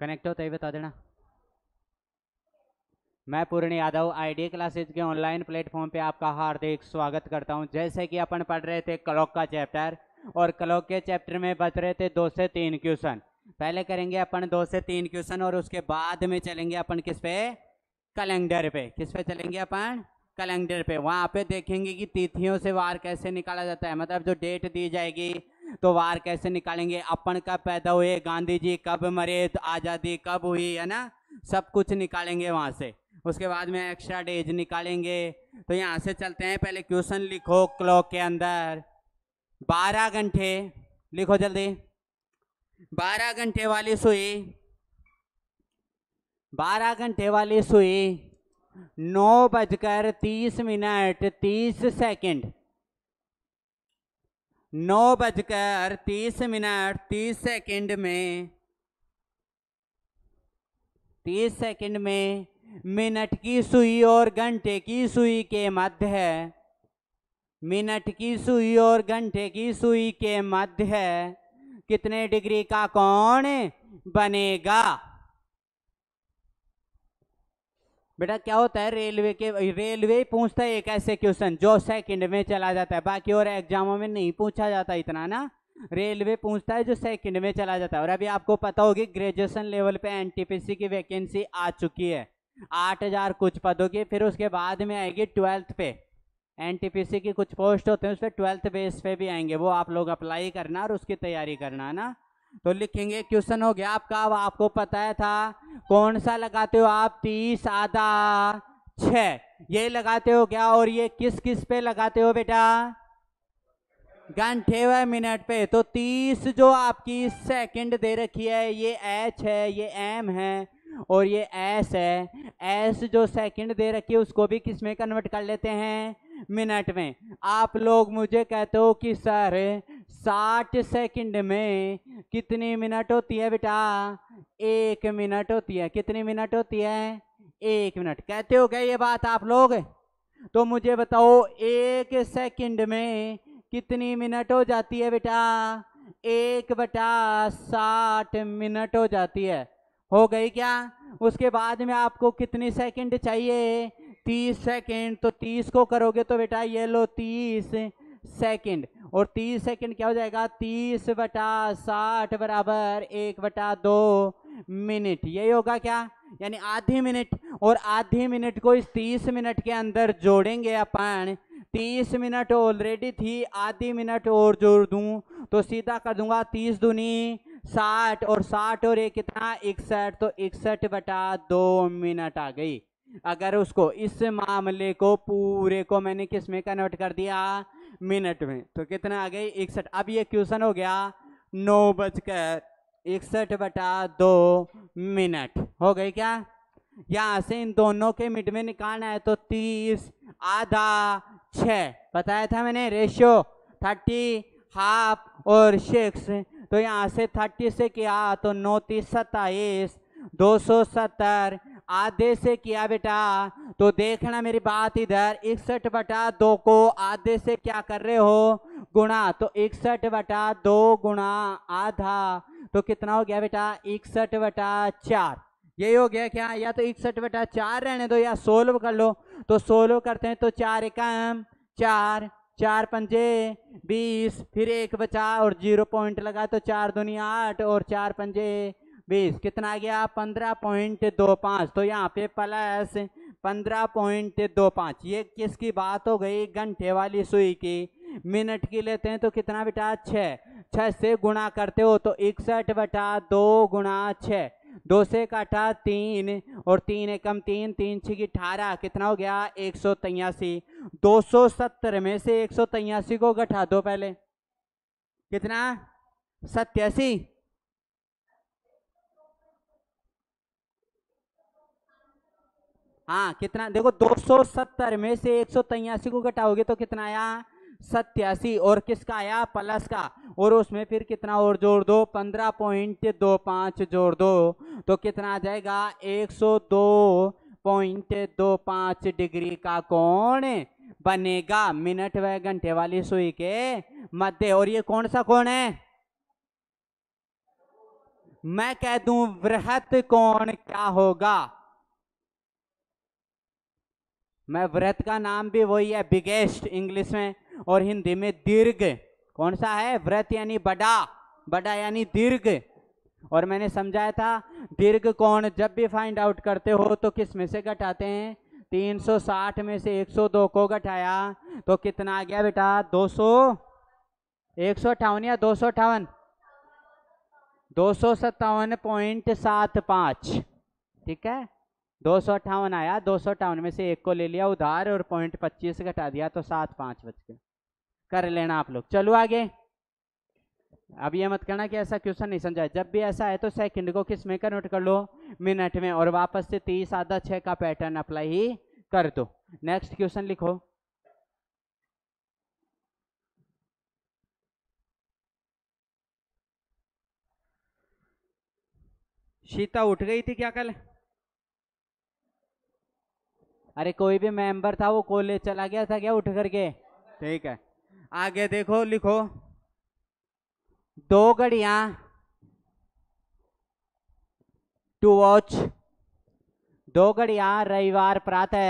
Connect होता ही बता देना। मैं पूरन यादव आईडी क्लासेज के ऑनलाइन प्लेटफॉर्म पे आपका हार्दिक स्वागत करता हूं। जैसे कि अपन पढ़ रहे थे क्लॉक का चैप्टर, और क्लॉक के चैप्टर में बच रहे थे 2 से 3 क्वेश्चन। पहले करेंगे अपन 2 से 3 क्वेश्चन और उसके बाद में चलेंगे अपन किस पे, कैलेंडर पे। किस पे चलेंगे अपन, कैलेंडर पे। वहाँ पे देखेंगे कि तिथियों से वार कैसे निकाला जाता है, मतलब जो डेट दी जाएगी तो वार कैसे निकालेंगे। अपन कब पैदा हुए, गांधी जी कब मरे, आज़ादी कब हुई, है ना, सब कुछ निकालेंगे वहाँ से। उसके बाद में एक्स्ट्रा डेज निकालेंगे। तो यहाँ से चलते हैं, पहले क्वेश्चन लिखो क्लॉक के अंदर। 12 घंटे लिखो जल्दी, 12 घंटे वाली सुई, 12 घंटे वाली सुई 9:30 9:30 में 30 सेकंड में मिनट की सुई और घंटे की सुई के मध्य है, मिनट की सुई और घंटे की सुई के मध्य है, कितने डिग्री का कोण बनेगा। बेटा क्या होता है, रेलवे पूछता है एक ऐसे क्वेश्चन जो सेकंड में चला जाता है, बाकी और एग्जामों में नहीं पूछा जाता इतना ना। रेलवे पूछता है जो सेकंड में चला जाता है। और अभी आपको पता होगी ग्रेजुएशन लेवल पे एनटीपीसी की वैकेंसी आ चुकी है 8000 कुछ पदों की। फिर उसके बाद में आएगी 12th पे, एनटीपीसी की कुछ पोस्ट होते हैं उसपे 12th बेस पे भी आएंगे, वो आप लोग अप्लाई करना और उसकी तैयारी करना ना। तो लिखेंगे क्वेश्चन हो गया आपका। अब आपको पता है था कौन सा लगाते हो आप, 30 आधा 6 ये लगाते हो क्या, और ये किस किस पे लगाते हो बेटा, घंटे व मिनट पे। तो 30 जो आपकी सेकंड दे रखी है, ये एच है, ये एम है और ये एस है। एस जो सेकंड दे रखी है उसको भी किस में कन्वर्ट कर लेते हैं, मिनट में। आप लोग मुझे कहते हो कि सर 60 सेकंड में कितनी मिनट होती है, बेटा 1 मिनट होती है। कितनी मिनट होती है, 1 मिनट। कहते हो क्या ये बात आप लोग, तो मुझे बताओ 1 सेकंड में कितनी मिनट हो जाती है बेटा, 1/60 मिनट हो जाती है। हो गई क्या। उसके बाद में आपको कितनी सेकंड चाहिए, 30 सेकंड। तो 30 को करोगे तो बेटा ये लो 30 सेकंड, और 30 सेकंड क्या हो जाएगा, 30/60 1/2 मिनट। यही होगा क्या, यानी आधी मिनट। और आधी मिनट को इस 30 मिनट के अंदर जोड़ेंगे अपन। 30 मिनट ऑलरेडी थी, आधी मिनट और जोड़ दूं तो सीधा कर दूंगा 30 दूनी 60, और 60 और एक कितना, 61। तो 61/2 मिनट आ गई। अगर उसको, इस मामले को पूरे को मैंने किस में कन्वर्ट कर दिया, मिनट में, तो कितना आ गई 61। अब ये क्वेश्चन हो गया 9:61/2 मिनट। हो गई क्या। यहाँ से इन दोनों के मिड में निकालना है, तो 30 आधा 6 बताया था मैंने, रेशियो 30 हाफ और 6। तो यहाँ से 30 से किया तो 9 30 27, 270 आधे से किया बेटा, तो देखना मेरी बात इधर, 61/2 को आधे से क्या कर रहे हो, गुणा। तो 61/2 गुणा आधा, तो कितना हो गया बेटा, 61/4। यही हो गया क्या, या तो 61/4 रहने दो या सोल्व कर लो। तो सोल्व करते हैं तो 4 एकम 4, 4 पंजे 20, फिर 1 बचा और 0 पॉइंट लगा, तो 4 दूनी 8 और 4 पंजे 20, कितना आ गया, 15.25। तो यहाँ पे प्लस 15.25। ये किसकी बात हो गई, घंटे वाली सुई की। मिनट की लेते हैं तो कितना बेटा, 6 से गुणा करते हो तो 61/2 गुणा 6, 2 से काटा 3 और 3 एकम 3, 3 6 18, कितना हो गया 183। 270 में से 183 को घटा दो, पहले कितना, 87। हाँ कितना, देखो 270 में से 183 को घटाओगे तो कितना आया, 87, और किसका आया, प्लस का। और उसमें फिर कितना और जोड़ दो, 15.25 जोड़ दो, तो कितना आ जाएगा, 102.25 डिग्री का कोण बनेगा मिनट व घंटे वाली सुई के मध्य। और ये कौन सा कोण है, मैं कह दूं वृहत कोण क्या होगा? मैं वृहत का नाम भी वही है बिगेस्ट इंग्लिश में, और हिंदी में दीर्घ कौन सा है? वृहत यानी बड़ा, बड़ा यानी दीर्घ। और मैंने समझाया था दीर्घ कोण जब भी फाइंड आउट करते हो तो किस में से घटाते हैं? 360 में से 102 को घटाया तो कितना आ गया बेटा? 158 या 258? 257.75, ठीक है। 258 आया, 258 में से 1 को ले लिया उधार और 0.25 घटा दिया तो 75 बच गए। कर लेना आप लोग। चलो आगे। अब ये मत करना कि ऐसा क्वेश्चन नहीं समझाया। जब भी ऐसा है तो सेकंड को किस में कन्वर्ट कर लो? मिनट में, और वापस से 30 आधा 6 का पैटर्न अप्लाई ही कर दो। नेक्स्ट क्वेश्चन लिखो। सीता उठ गई थी क्या कल? अरे कोई भी मेंबर था वो कॉलेज चला गया था क्या उठ करके? ठीक है, आगे देखो, लिखो। दो घड़ियां टू वॉच, दो घड़ियां रविवार प्रातः,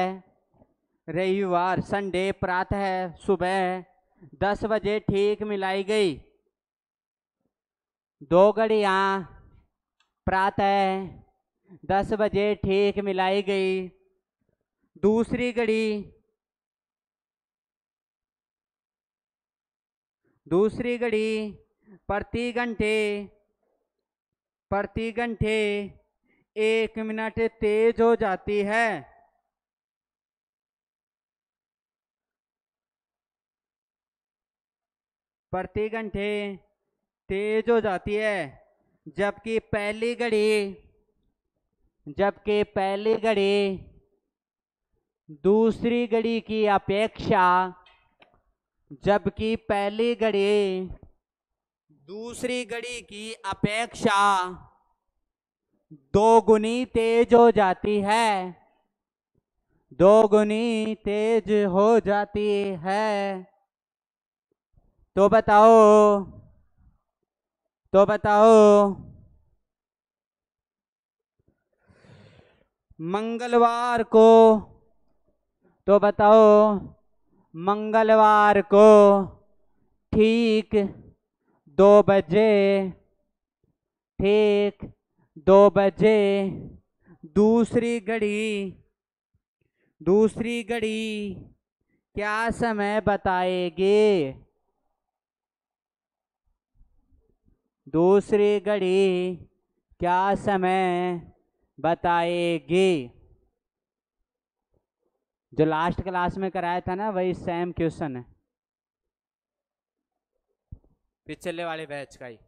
रविवार संडे प्रातः सुबह 10 बजे ठीक मिलाई गई। दो घड़ियां प्रातः 10 बजे ठीक मिलाई गई। दूसरी घड़ी, दूसरी घड़ी प्रति घंटे 1 मिनट तेज हो जाती है। प्रति घंटे तेज हो जाती है, जबकि पहली घड़ी दूसरी घड़ी की अपेक्षा दोगुनी तेज हो जाती है, दोगुनी तेज हो जाती है। तो बताओ मंगलवार को, ठीक 2 बजे दूसरी घड़ी क्या समय बताएगी? जो लास्ट क्लास में कराया था ना वही सेम क्वेश्चन है, पिछले वाले बैच का ही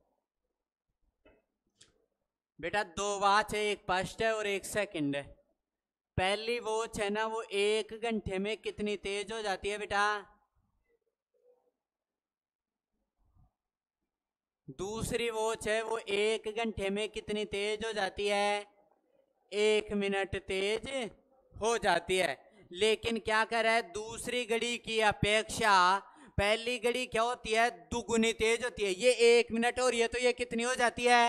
बेटा। 2 वॉच है, एक फर्स्ट है और एक सेकंड है। पहली वॉच है ना वो 1 घंटे में कितनी तेज हो जाती है बेटा? दूसरी वॉच है वो 1 घंटे में कितनी तेज हो जाती है? 1 मिनट तेज हो जाती है। लेकिन क्या कर रहा है? दूसरी घड़ी की अपेक्षा पहली घड़ी क्या होती है? दुगुनी तेज होती है। ये 1 मिनट हो रही है तो ये कितनी हो जाती है?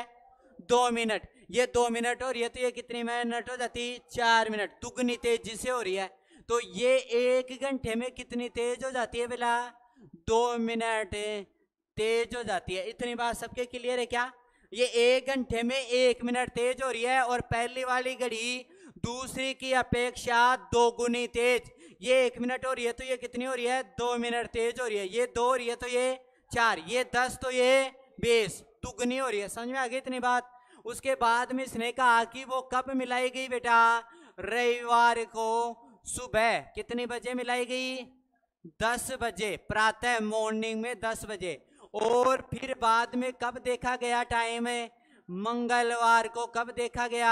2 मिनट। ये 2 मिनट हो रही है तो ये कितनी मिनट हो जाती? 4 मिनट। दुगनी तेजी से हो रही है तो ये 1 घंटे में कितनी तेज हो जाती है बेटा? 2 मिनट तेज हो जाती है। इतनी बात सबके क्लियर है क्या? ये 1 घंटे में 1 मिनट तेज हो रही है और पहली वाली घड़ी दूसरी की अपेक्षा दोगुनी तेज। ये 1 मिनट हो रही है तो ये कितनी हो रही है? 2 मिनट तेज हो रही है। ये 2 हो रही है तो ये 4, ये 10 तो ये 20, दुगनी हो रही है। समझ में आ गई इतनी बात? उसके बाद में इसने कहा कि वो कब मिलाई गई बेटा? रविवार को सुबह कितने बजे मिलाई गई? 10 बजे प्रातः, मॉर्निंग में 10 बजे। और फिर बाद में कब देखा गया टाइम? मंगलवार को कब देखा गया?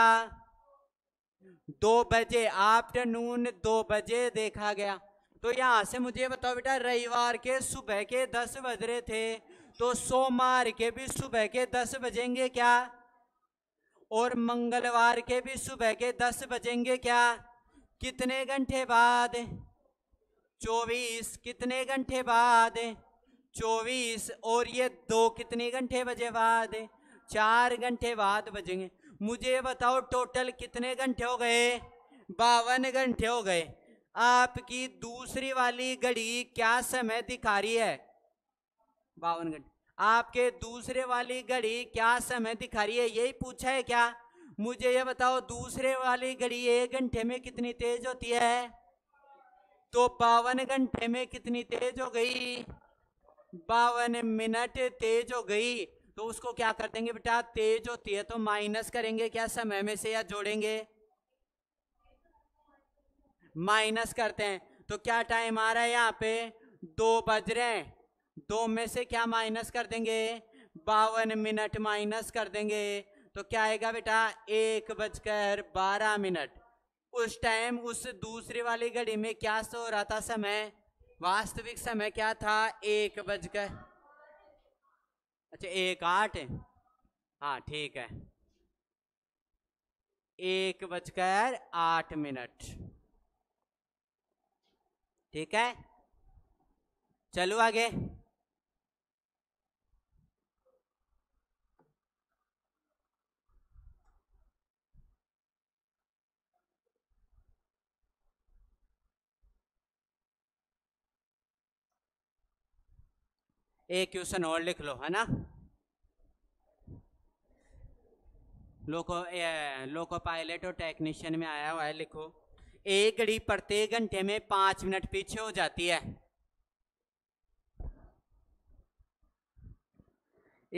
2 बजे, आफ्टरनून 2 बजे देखा गया। तो यहाँ से मुझे बताओ बेटा रविवार के सुबह के 10 बज रहे थे तो सोमवार के भी सुबह के 10 बजेंगे क्या? और मंगलवार के भी सुबह के 10 बजेंगे क्या? कितने घंटे बाद? 24। कितने घंटे बाद? 24। और ये 2 कितने घंटे बजे बाद? चार घंटे बाद बजेंगे। मुझे बताओ टोटल कितने घंटे हो गए? 52 घंटे हो गए। आपकी दूसरी वाली घड़ी क्या समय दिखा रही है? 52 घंटे। आपके दूसरे वाली घड़ी क्या समय दिखा रही है? यही पूछा है क्या? मुझे ये बताओ दूसरे वाली घड़ी एक घंटे में कितनी तेज होती है? तो 52 घंटे में कितनी तेज हो गई? 52 मिनट तेज हो गई। तो उसको क्या कर देंगे बेटा, तेज होती है तो माइनस करेंगे क्या समय में से या जोड़ेंगे? माइनस करते हैं। तो क्या टाइम आ रहा है यहाँ पे? 2 बज रहे हैं। 2 में से क्या माइनस कर देंगे? 52 मिनट माइनस कर देंगे तो क्या आएगा बेटा? 1 बजकर 12 मिनट। उस टाइम उस दूसरी वाली घड़ी में क्या सो रहा था समय? वास्तविक समय क्या था? 1 बजकर, अच्छा 1:08, हाँ ठीक है, 1 बजकर 8 मिनट। ठीक है, चलो आगे। एक क्वेश्चन और लिख लो, है ना। लोको पायलट और टेक्नीशियन में आया हुआ है, लिखो। एक घड़ी प्रत्येक घंटे में 5 मिनट पीछे हो जाती है।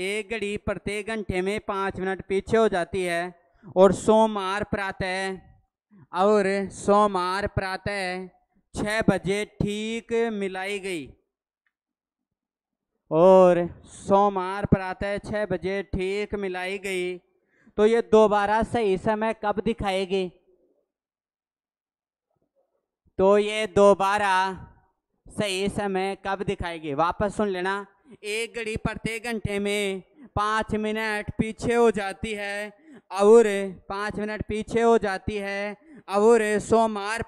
एक घड़ी प्रत्येक घंटे में 5 मिनट पीछे हो जाती है और सोमवार प्रातः 6 बजे ठीक मिलाई गई। और सोमवार प्रातः 6 बजे ठीक मिलाई गई, तो ये दोबारा सही समय कब दिखाएगी? तो ये दोबारा सही समय कब दिखाएगी? वापस सुन लेना। एक घड़ी प्रत्येक घंटे में 5 मिनट पीछे हो जाती है और 5 मिनट पीछे हो जाती है और सोमवार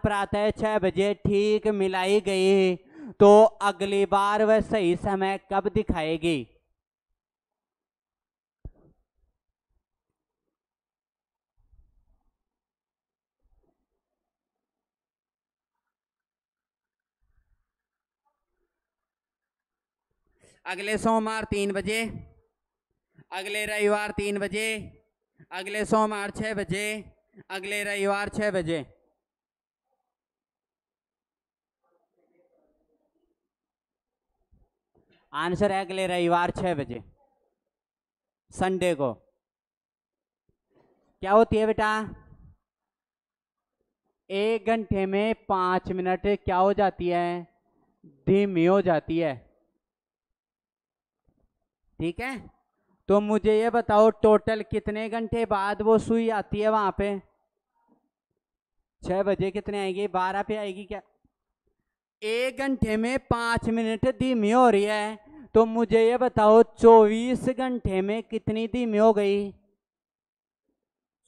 प्रातः 6 बजे ठीक मिलाई गई, तो अगली बार वह सही समय कब दिखाएगी? अगले सोमवार 3 बजे, अगले रविवार 3 बजे, अगले सोमवार 6 बजे, अगले रविवार 6 बजे। आंसर है अगले रविवार 6 बजे, संडे को क्या होती है बेटा? 1 घंटे में 5 मिनट क्या हो जाती है? धीमी हो जाती है। ठीक है, तो मुझे ये बताओ टोटल कितने घंटे बाद वो सुई आती है वहां पे? 6 बजे कितने आएगी? 12 पे आएगी क्या? 1 घंटे में 5 मिनट धीमी हो रही है, तो मुझे ये बताओ 24 घंटे में कितनी धीमी हो गई?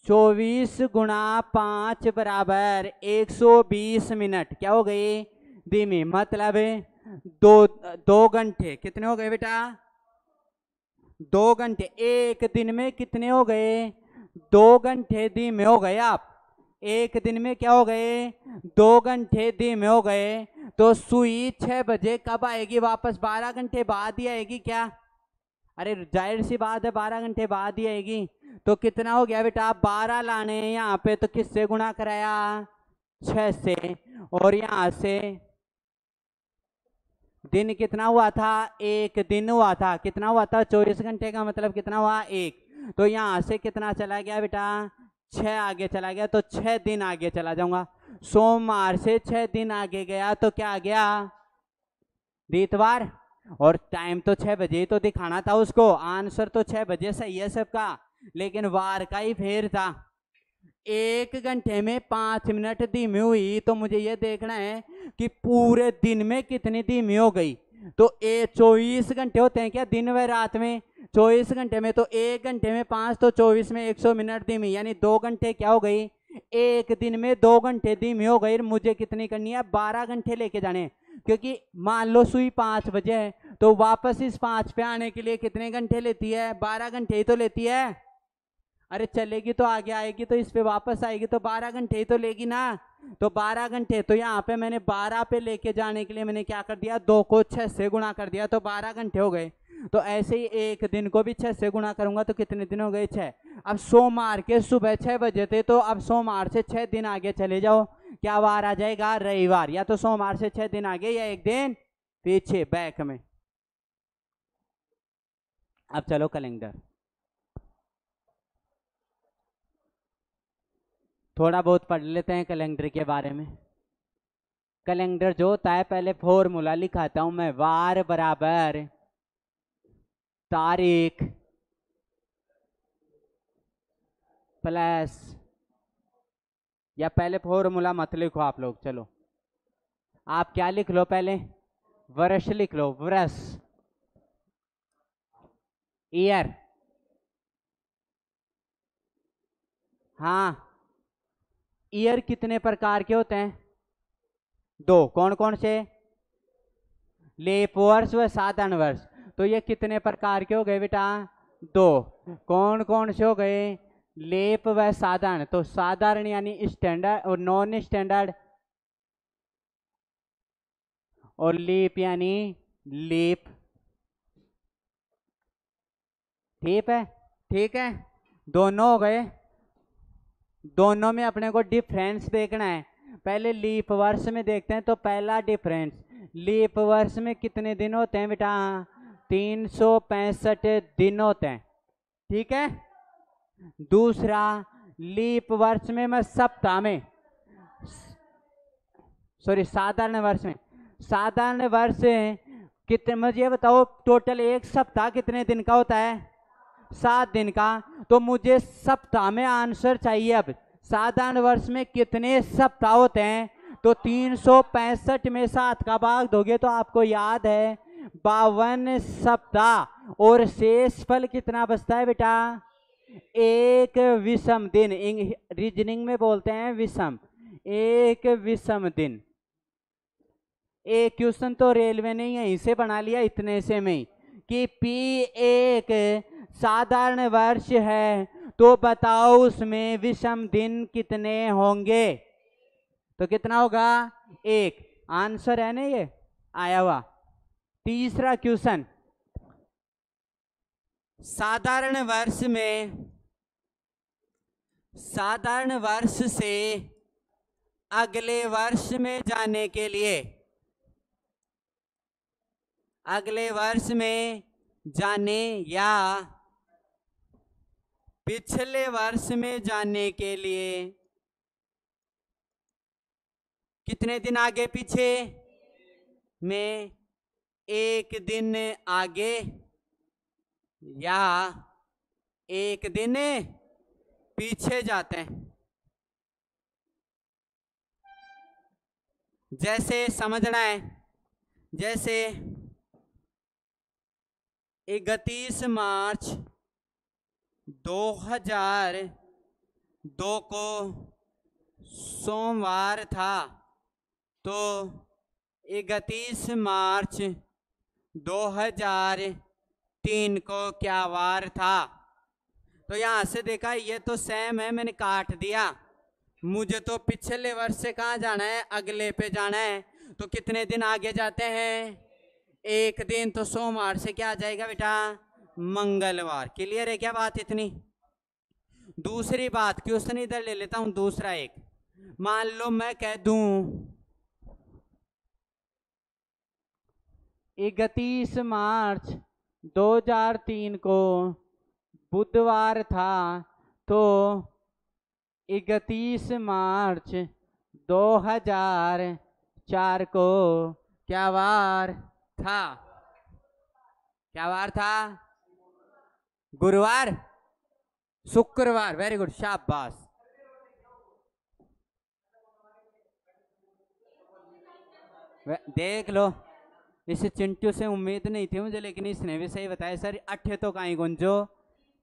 24 गुणा 5 बराबर 120 मिनट क्या हो गई? धीमी। मतलब 2 घंटे कितने हो गए बेटा? 2 घंटे। 1 दिन में कितने हो गए? 2 घंटे धीमे हो गए। आप 1 दिन में क्या हो गए? 2 घंटे धीमे हो गए। तो सुई 6 बजे कब आएगी वापस? 12 घंटे बाद ही आएगी क्या? अरे जाहिर सी बात है 12 घंटे बाद ही आएगी। तो कितना हो गया बेटा? 12 लाने यहाँ पे, तो किससे गुणा कराया? 6 से। और यहाँ से दिन कितना हुआ था? 1 दिन हुआ था। कितना हुआ था? 24 घंटे का मतलब कितना हुआ? 1। तो यहाँ से कितना चला गया बेटा? 6 आगे चला गया, तो 6 दिन आगे चला जाऊंगा। सोमवार से 6 दिन आगे गया तो क्या आ गया? इतवार। और टाइम तो 6 बजे तो दिखाना था उसको। आंसर तो 6 बजे सही है सबका, लेकिन वार का ही फेर था। 1 घंटे में 5 मिनट धीमी हुई, तो मुझे ये देखना है कि पूरे दिन में कितनी धीमी हो गई। तो 24 घंटे होते हैं क्या दिन व रात में? 24 घंटे में, तो 1 घंटे में 5 तो 24 में 100 मिनट धीमी, यानी 2 घंटे क्या हो गई? एक दिन में 2 घंटे धीमी हो गई, मुझे कितनी करनी है 12 घंटे लेके जाने, क्योंकि मान लो सुई 5 बजे है तो वापस इस 5 पे आने के लिए कितने घंटे लेती है, 12 घंटे ही तो लेती है। अरे चलेगी तो आगे आएगी तो इस पे वापस आएगी तो 12 घंटे ही तो लेगी ना, तो 12 घंटे, तो यहाँ पे मैंने 12 पे लेके जाने के लिए मैंने क्या कर दिया, 2 को 6 से गुणा कर दिया तो 12 घंटे हो गए। तो ऐसे ही एक दिन को भी 6 से गुणा करूंगा तो कितने दिन हो गए 6। अब सोमवार के सुबह 6 बजे थे तो अब सोमवार से 6 दिन आगे चले जाओ, क्या वार आ जाएगा रविवार, या तो सोमवार से 6 दिन आगे या 1 दिन पीछे बैक में। अब चलो कैलेंडर, थोड़ा बहुत पढ़ लेते हैं कैलेंडर के बारे में। कैलेंडर जो होता है, पहले फॉर्मूला लिखाता हूं मैं, वार बराबर तारीख प्लस, या पहले फॉर्मूला मत लिखो आप लोग, चलो आप क्या लिख लो, पहले वर्ष लिख लो, वर्ष ईयर, हाँ ईयर कितने प्रकार के होते हैं 2, कौन कौन से, लेप वर्ष व साधारण वर्ष, तो ये कितने प्रकार के हो गए बेटा 2, कौन कौन से हो गए लेप व साधारण, तो साधारण यानी स्टैंडर्ड और नॉन स्टैंडर्ड, और लेप यानी लेप, ठीक है ठीक है, दोनों हो गए। दोनों में अपने को डिफरेंस देखना है, पहले लीप वर्ष में देखते हैं। तो पहला डिफरेंस, लीप वर्ष में कितने दिन होते हैं बेटा 365 दिन होते हैं, ठीक है। दूसरा, लीप वर्ष में मैं सप्ताह में, सॉरी साधारण वर्ष में, साधारण वर्ष कितने, मुझे बताओ टोटल एक सप्ताह कितने दिन का होता है 7 दिन का, तो मुझे सप्ताह में आंसर चाहिए। अब साधारण वर्ष में कितने सप्ताह होते हैं, तो 365 में 7 का भाग दोगे तो आपको याद है 52 सप्ताह, और शेष फल कितना बचता है बेटा 1 विषम दिन, रीजनिंग में बोलते हैं विषम, 1 विषम दिन। एक क्वेश्चन तो रेलवे ने यहीं से बना लिया इतने से में कि P1 साधारण वर्ष है, तो बताओ उसमें विषम दिन कितने होंगे, तो कितना होगा 1, आंसर है ना ये आया हुआ। तीसरा क्वेश्चन, साधारण वर्ष में, साधारण वर्ष से अगले वर्ष में जाने के लिए, अगले वर्ष में जाने या पिछले वर्ष में जाने के लिए कितने दिन आगे पीछे में 1 दिन आगे या 1 दिन पीछे जाते हैं। जैसे समझना है, जैसे 31 मार्च 2002 को सोमवार था, तो 31 मार्च 2003 को क्या वार था, तो यहाँ से देखा ये तो सेम है, मैंने काट दिया, मुझे तो पिछले वर्ष से कहाँ जाना है अगले पे जाना है, तो कितने दिन आगे जाते हैं 1 दिन, तो सोमवार से क्या आ जाएगा बेटा मंगलवार। क्लियर है क्या बात इतनी। दूसरी बात, क्वेश्चन इधर ले लेता हूं दूसरा एक, मान लो मैं कह दूं 31 मार्च 2003 को बुधवार था, तो 31 मार्च 2004 को क्या वार था, क्या वार था गुरुवार, शुक्रवार, वेरी गुड शाबाश। देख लो इस चिंटू से उम्मीद नहीं थी मुझे, लेकिन इसने भी सही बताया सर, 8 तो कहीं गुंजो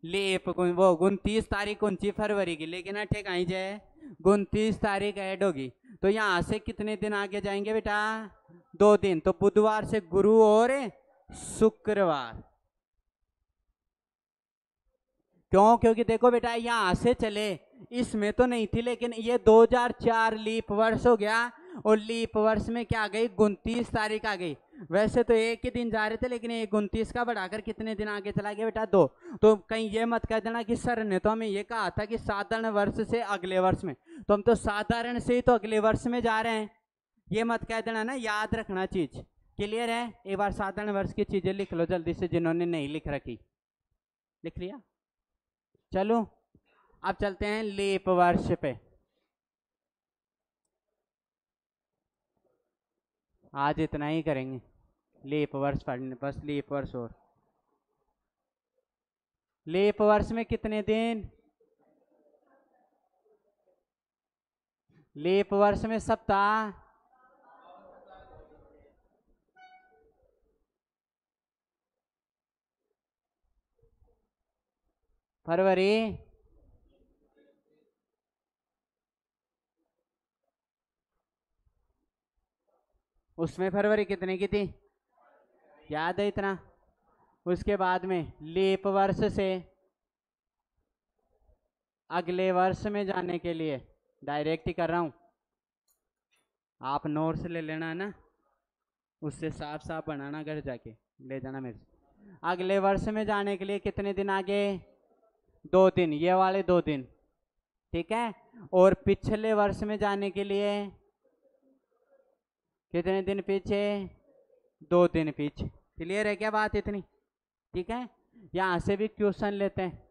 लेप वो 29 तारीख 29 फरवरी की, लेकिन 8 कहीं जाए 29 तारीख ऐड होगी। तो यहाँ से कितने दिन आगे जाएंगे बेटा, 2 दिन। तो बुधवार से गुरु और शुक्रवार, क्यों? क्योंकि देखो बेटा यहाँ से चले, इसमें तो नहीं थी, लेकिन ये 2004 लीप वर्ष हो गया और लीप वर्ष में क्या आ गई, 29 तारीख आ गई। वैसे तो एक ही दिन जा रहे थे, लेकिन ये 29 का बढ़ाकर कितने दिन आगे चला गया बेटा, 2। तो कहीं ये मत कह देना कि सर ने तो हमें ये कहा था कि साधारण वर्ष से अगले वर्ष में, तो हम तो साधारण से ही तो अगले वर्ष में जा रहे हैं, ये मत कह देना ना, याद रखना चीज। क्लियर है? एक बार साधारण वर्ष की चीजें लिख लो जल्दी से, जिन्होंने नहीं लिख रखी। लिख लिया? चलो अब चलते हैं लीप वर्ष पे। आज इतना ही करेंगे, लीप वर्ष पढ़ने, बस लीप वर्ष। और लीप वर्ष में कितने दिन? लीप वर्ष में सप्ताह, फरवरी, उसमें फरवरी कितने की थी, याद है इतना? उसके बाद में लीप वर्ष से अगले वर्ष में जाने के लिए डायरेक्ट ही कर रहा हूं, आप नोट्स ले लेना है ना, उससे साफ साफ बनाना, घर जाके ले जाना मेरे से। अगले वर्ष में जाने के लिए कितने दिन आगे, 2 दिन, ये वाले 2 दिन, ठीक है। और पिछले वर्ष में जाने के लिए कितने दिन पीछे, 2 दिन पीछे। क्लियर है क्या बात इतनी? ठीक है, यहाँ से भी क्वेश्चन लेते हैं।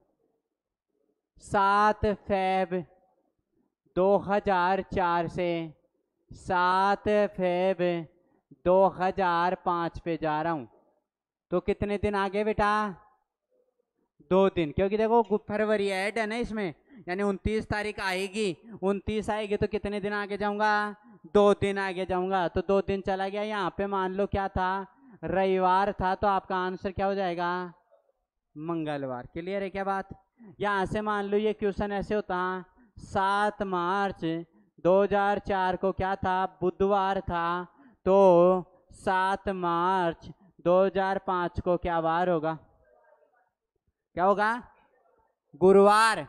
7 फेब 2004 से 7 फेब 2005 पे जा रहा हूँ, तो कितने दिन आगे बेटा, 2 दिन। क्योंकि देखो फरवरी ऐड है ना इसमें, यानी 29 तारीख आएगी, 29 आएगी तो कितने दिन आगे जाऊँगा, 2 दिन आगे जाऊंगा। तो 2 दिन चला गया। यहाँ पे मान लो क्या था, रविवार था, तो आपका आंसर क्या हो जाएगा, मंगलवार। क्लियर है क्या बात? यहाँ से मान लो ये क्वेश्चन ऐसे होता, 7 मार्च 2004 को क्या था, बुधवार था, तो 7 मार्च 2005 को क्या वार होगा, क्या होगा, गुरुवार।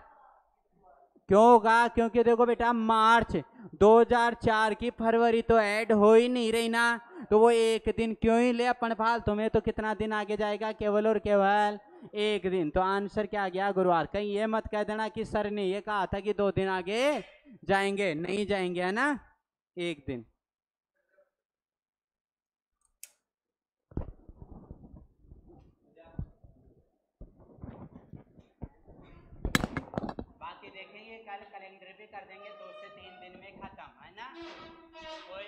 क्यों होगा? क्योंकि देखो बेटा मार्च 2004 की फरवरी तो ऐड हो ही नहीं रही ना, तो वो एक दिन क्यों ही ले अपन फालतू में, तो कितना दिन आगे जाएगा, केवल और केवल 1 दिन। तो आंसर क्या आ गया, गुरुवार। कहीं ये मत कह देना कि सर ने ये कहा था कि 2 दिन आगे जाएंगे, नहीं जाएंगे, है ना, 1 दिन। कल कैलेंडर भी कर देंगे।